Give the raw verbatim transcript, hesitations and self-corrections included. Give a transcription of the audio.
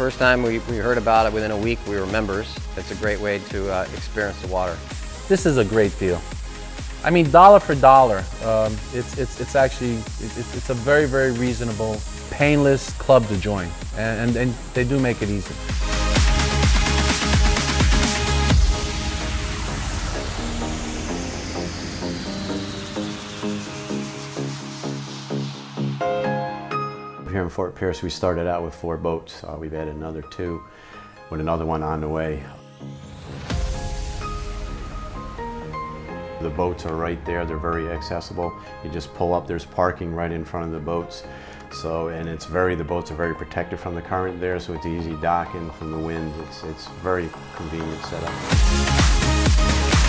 First time we, we heard about it, within a week we were members. It's a great way to uh, experience the water. This is a great deal. I mean, dollar for dollar, um, it's, it's, it's actually, it's, it's a very, very reasonable, painless club to join, and, and, and they do make it easy. Here in Fort Pierce, we started out with four boats. Uh, we've added another two, with another one on the way. The boats are right there, they're very accessible. You just pull up, there's parking right in front of the boats. So, and it's very, the boats are very protected from the current there, so it's easy docking from the wind. It's, it's very convenient setup.